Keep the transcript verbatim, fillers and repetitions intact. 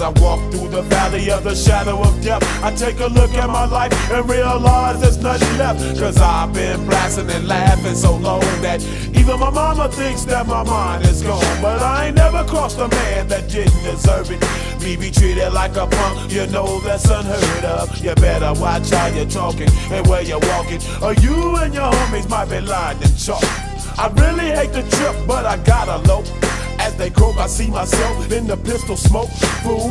I walk through the valley of the shadow of death. I take a look at my life and realize there's nothing left, cause I've been blasting and laughing so long that even my mama thinks that my mind is gone. But I ain't never crossed a man that didn't deserve it. Me be treated like a punk, you know that's unheard of. You better watch how you're talking and where you're walking, or you and your homies might be lying in chalk. I really hate the trip, but I gotta low. As they croak, I see myself in the pistol smoke. Fool.